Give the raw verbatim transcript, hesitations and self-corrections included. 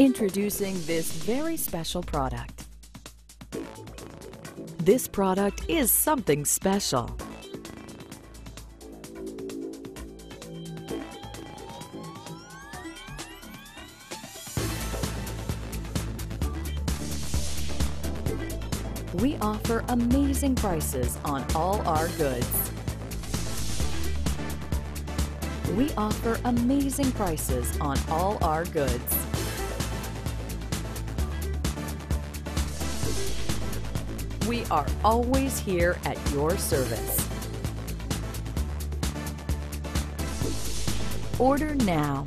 Introducing this very special product. This product is something special. We offer amazing prices on all our goods. We offer amazing prices on all our goods. We are always here at your service. Order now.